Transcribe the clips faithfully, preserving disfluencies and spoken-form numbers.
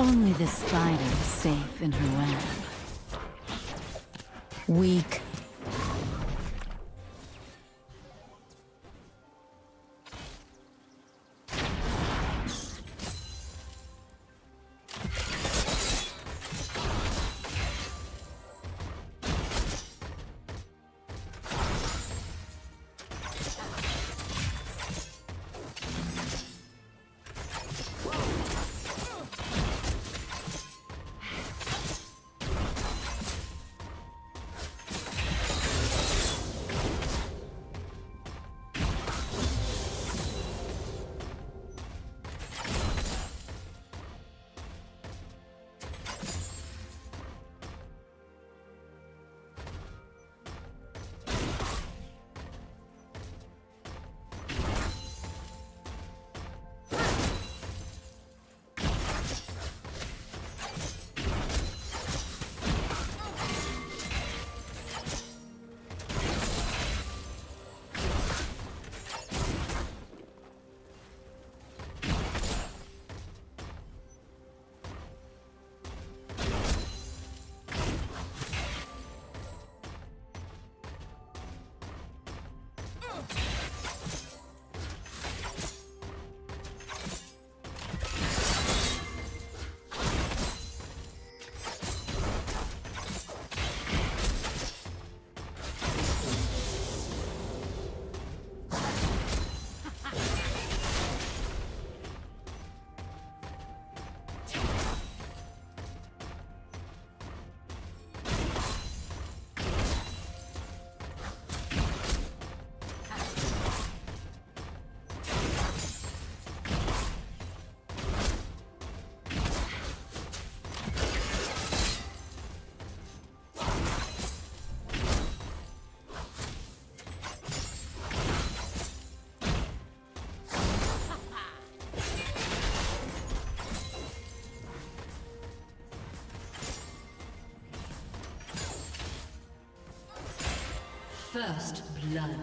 Only the spider is safe in her web. Weak. First blood.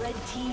Red team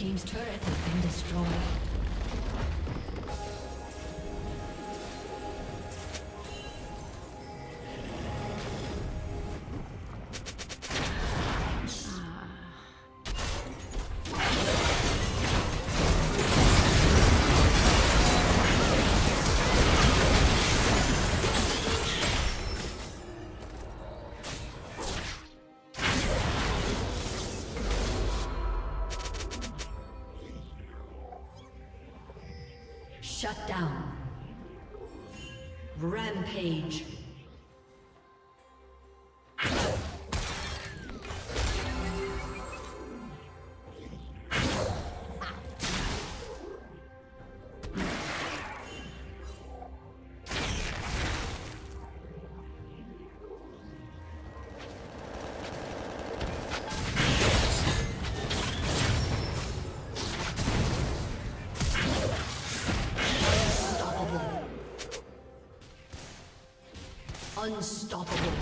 Team's turret has been destroyed. Shut down. Rampage. Unstoppable.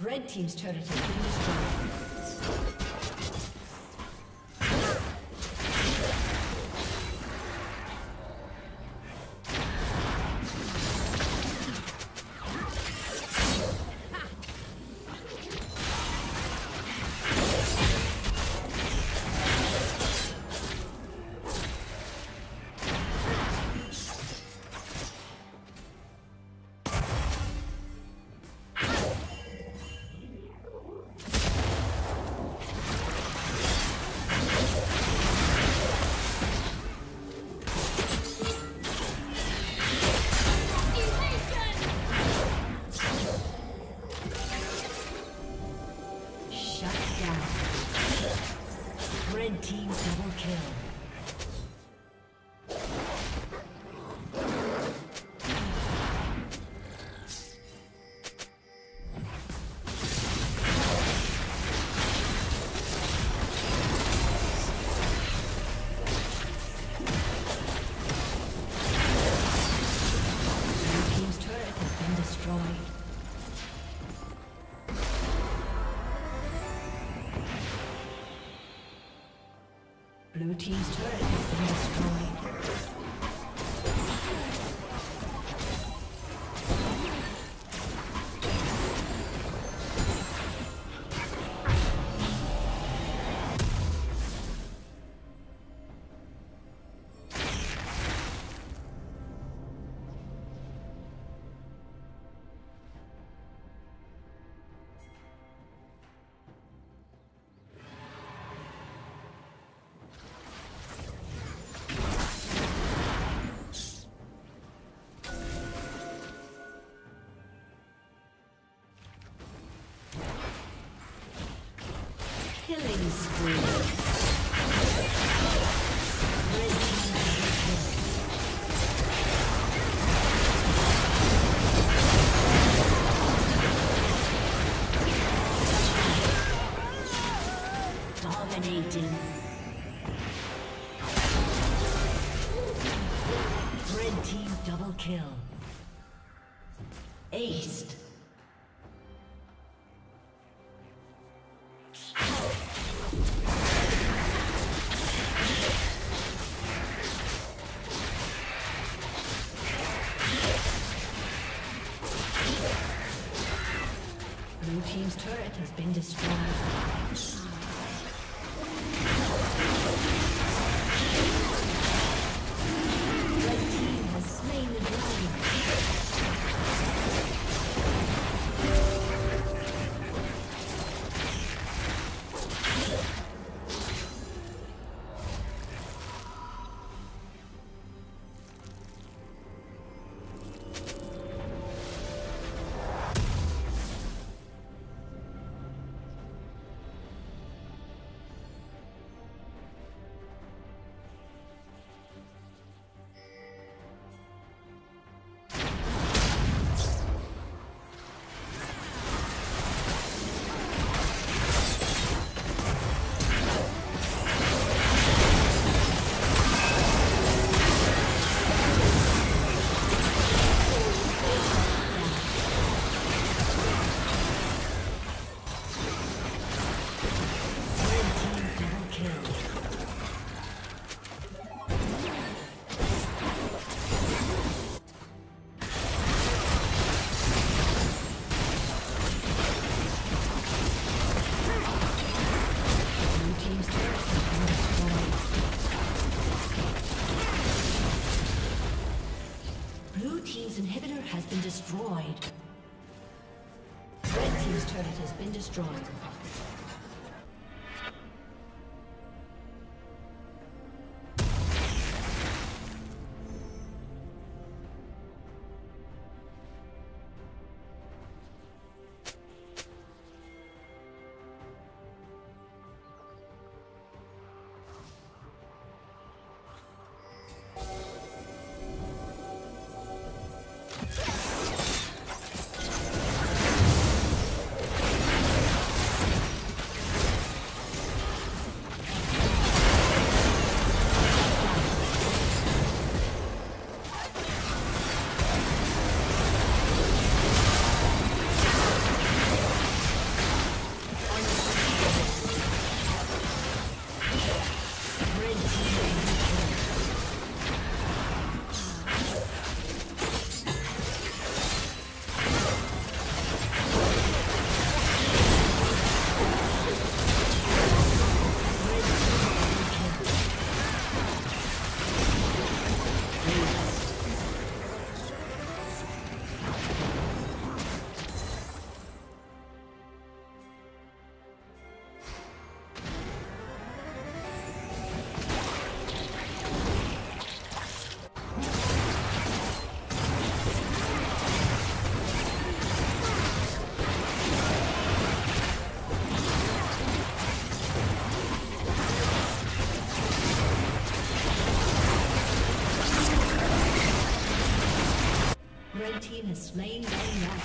Red team's turret has been destroyed. Blue team's turret has been destroyed. Killing spree. Red team double kill. Aced. Blue team's turret has been destroyed. Destroyed. Slain by night.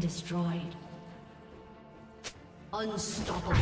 been destroyed. Unstoppable.